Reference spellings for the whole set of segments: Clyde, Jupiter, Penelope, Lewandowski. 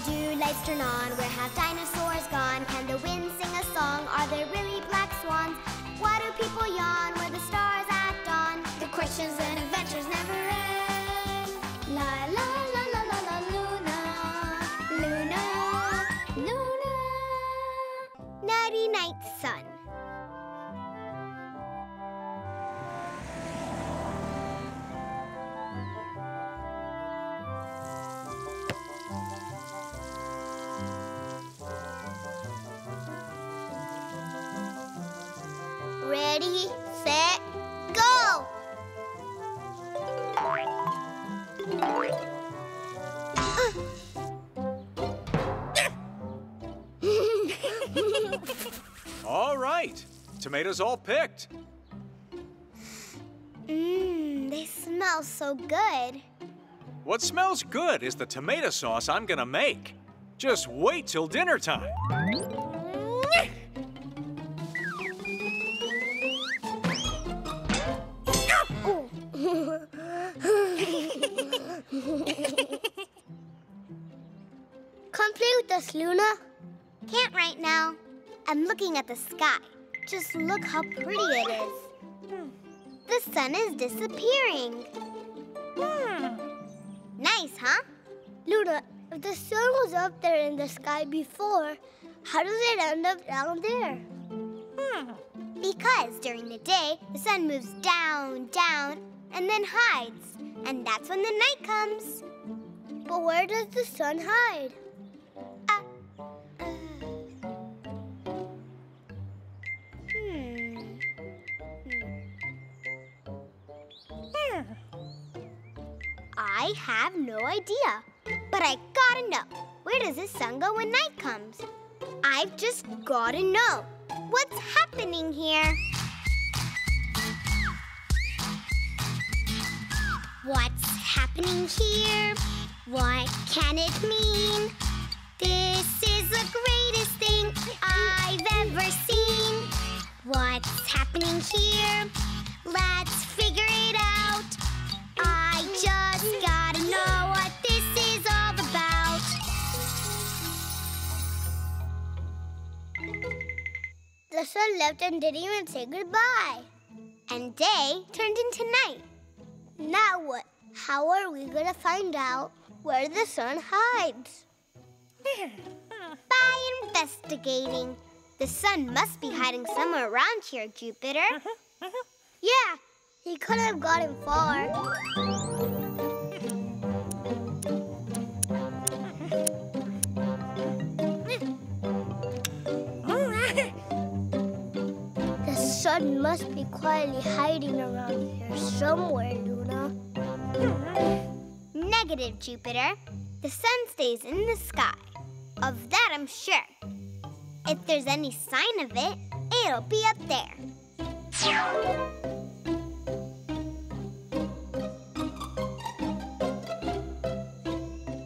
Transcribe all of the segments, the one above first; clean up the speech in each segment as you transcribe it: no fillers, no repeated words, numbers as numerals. How do lights turn on? Where have dinosaurs gone? Can the wind sing a song? Are there really black swans? Why do people yawn? Were the stars at dawn? The questions and adventures never end. La la la la la la Luna, Luna, Luna. Nighty night, sun. Ready, set, go! All right, tomatoes all picked. They smell so good. What smells good is the tomato sauce I'm gonna make. Just wait till dinner time. Come play with us, Luna. Can't right now. I'm looking at the sky. Just look how pretty it is. The sun is disappearing. Nice, huh? Luna, if the sun was up there in the sky before, how does it end up down there? Because during the day, the sun moves down, and then hides. And that's when the night comes. But where does the sun hide? I have no idea, but I gotta know. Where does the sun go when night comes? I've just gotta know. What's happening here? What's happening here? What can it mean? This is the greatest thing I've ever seen. What's happening here? Let's figure it out. I just gotta know what this is all about. The sun left and didn't even say goodbye. And day turned into night. Now what? How are we gonna find out where the sun hides? By investigating. The sun must be hiding somewhere around here, Jupiter. Yeah, he couldn't have gotten far. The sun must be quietly hiding around here somewhere, Luna. Negative, Jupiter. The sun stays in the sky. Of that, I'm sure. If there's any sign of it, it'll be up there.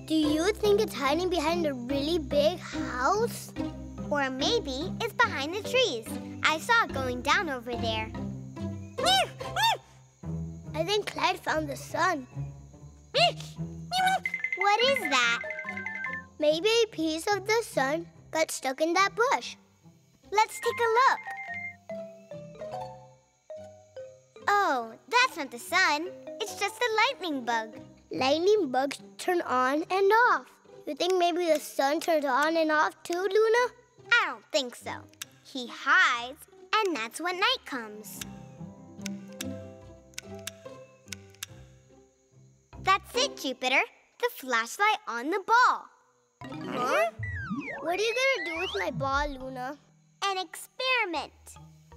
Do you think it's hiding behind a really big house? Or maybe it's behind the trees. I saw it going down over there. I think Clyde found the sun. What is that? Maybe a piece of the sun got stuck in that bush. Let's take a look. Oh, that's not the sun. It's just a lightning bug. Lightning bugs turn on and off. You think maybe the sun turns on and off too, Luna? I don't think so. He hides, and that's when night comes. That's it, Jupiter. The flashlight on the ball. Huh? What are you gonna do with my ball, Luna? An experiment.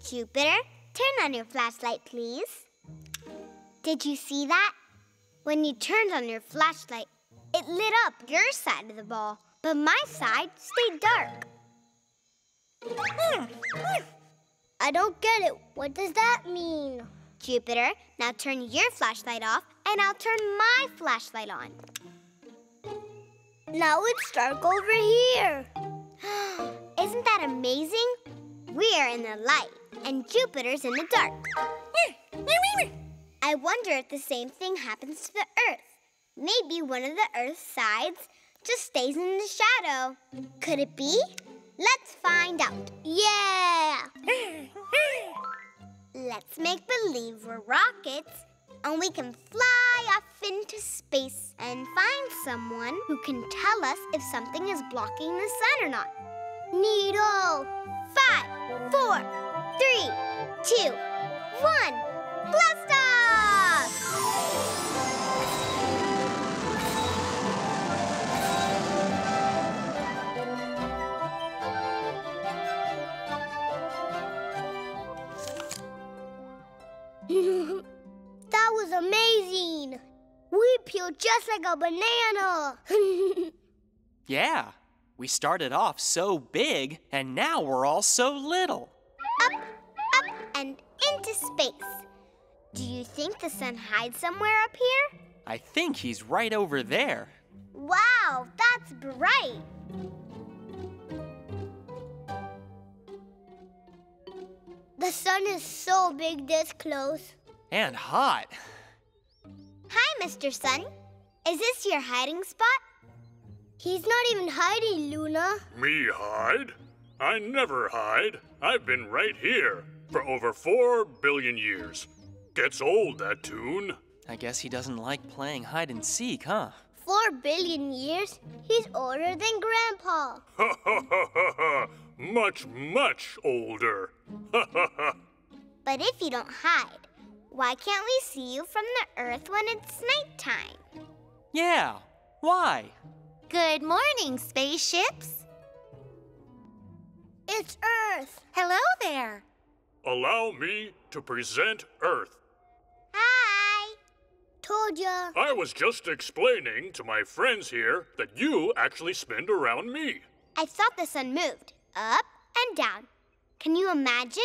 Jupiter, turn on your flashlight, please. Did you see that? When you turned on your flashlight, it lit up your side of the ball, but my side stayed dark. I don't get it. What does that mean? Jupiter, now turn your flashlight off, and I'll turn my flashlight on. Now it's dark over here. Isn't that amazing? We're in the light, and Jupiter's in the dark. I wonder if the same thing happens to the Earth. Maybe one of the Earth's sides just stays in the shadow. Could it be? Let's find out. Yeah! Let's make believe we're rockets and we can fly off into space and find someone who can tell us if something is blocking the sun or not. Needle! 5, 4, 3, 2, 1, blast off! That was amazing! We peeled just like a banana! Yeah, we started off so big, and now we're all so little. Up, up, and into space. Do you think the sun hides somewhere up here? I think he's right over there. Wow, that's bright! The sun is so big this close. And hot. Hi, Mr. Sun. Is this your hiding spot? He's not even hiding, Luna. Me hide? I never hide. I've been right here for over 4 billion years. Gets old, that tune. I guess he doesn't like playing hide and seek, huh? 4 billion years? He's older than Grandpa. Ha ha ha ha ha. Much, much older. But if you don't hide, why can't we see you from the Earth when it's nighttime? Yeah, why? Good morning, spaceships. It's Earth. Hello there. Allow me to present Earth. Hi. Told ya. I was just explaining to my friends here that you actually spin around me. I thought the sun moved. Up and down. Can you imagine?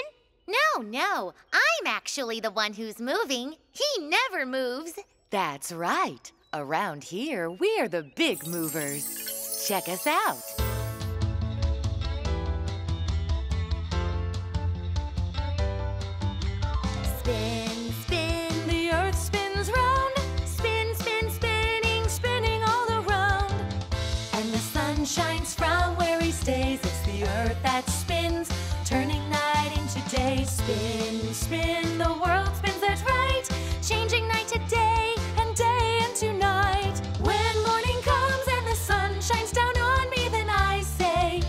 No. I'm actually the one who's moving. He never moves. That's right. Around here, we're the big movers. Check us out. Spin, spin, the Earth spins round. Spin, spin, spinning, spinning all around. And the sun shines from where he stays. Earth that spins, turning night into day. Spin, spin, the world spins, that's right, changing night to day and day into night. When morning comes and the sun shines down on me, then I say,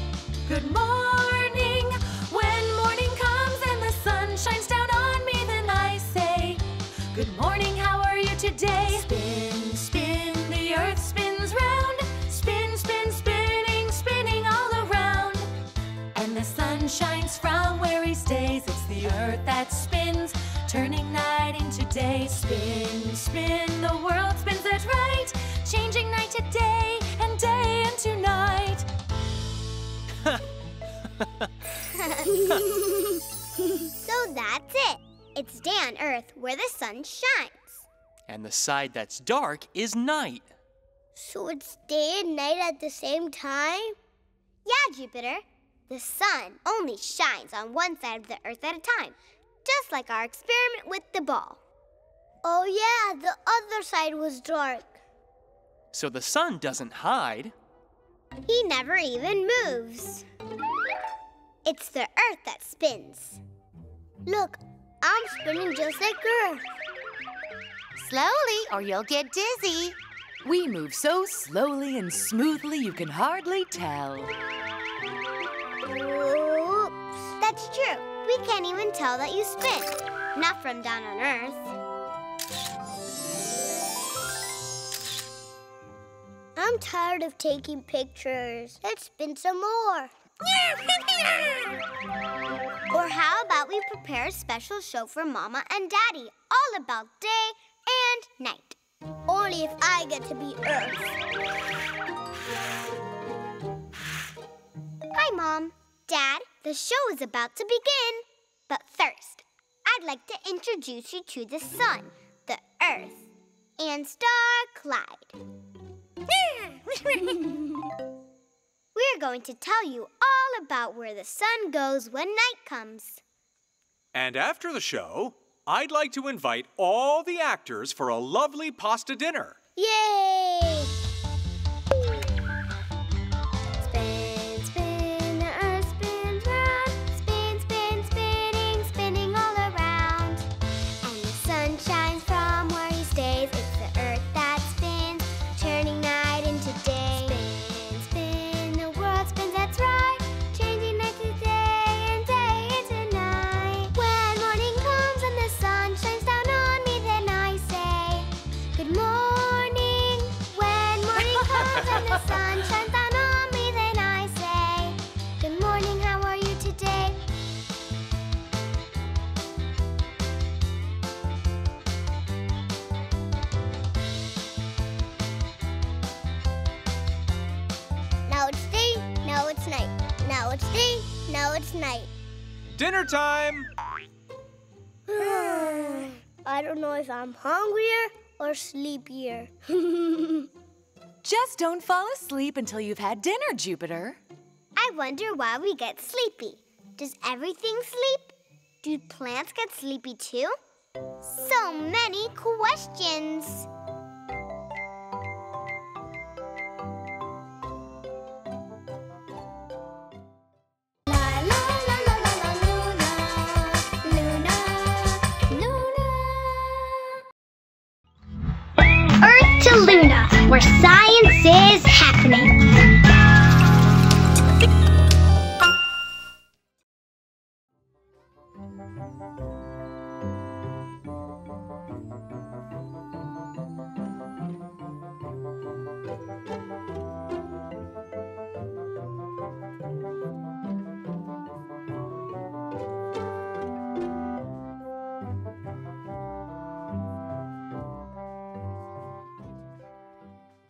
good morning. When morning comes and the sun shines down on me, then I say, good morning, how are you today? Spin, spin, the Earth spins round. Spin, spin, spinning, spinning all around. And the sun shines from where he stays. It's the Earth that spins, turning night into day. Spin, spin, the world spins, that's right, changing night to day and day into night. So that's it. It's day on Earth where the sun shines. And the side that's dark is night. So it's day and night at the same time? Yeah, Jupiter. The sun only shines on one side of the Earth at a time, just like our experiment with the ball. Oh yeah, the other side was dark. So the sun doesn't hide. He never even moves. It's the Earth that spins. Look, I'm spinning just like Earth. Slowly or you'll get dizzy. We move so slowly and smoothly you can hardly tell. Oops. That's true. We can't even tell that you spin. Not from down on Earth. I'm tired of taking pictures. Let's spin some more. Or how about we prepare a special show for Mama and Daddy all about day and night. Only if I get to be Earth. Hi, Mom. Dad, the show is about to begin. But first, I'd like to introduce you to the sun, the Earth, and star Clyde. We're going to tell you all about where the sun goes when night comes. And after the show, I'd like to invite all the actors for a lovely pasta dinner. Yay! it's day, now it's night. Dinner time! I don't know if I'm hungrier or sleepier. Just don't fall asleep until you've had dinner, Jupiter. I wonder why we get sleepy. Does everything sleep? Do plants get sleepy too? So many questions! Luna, where science is happening.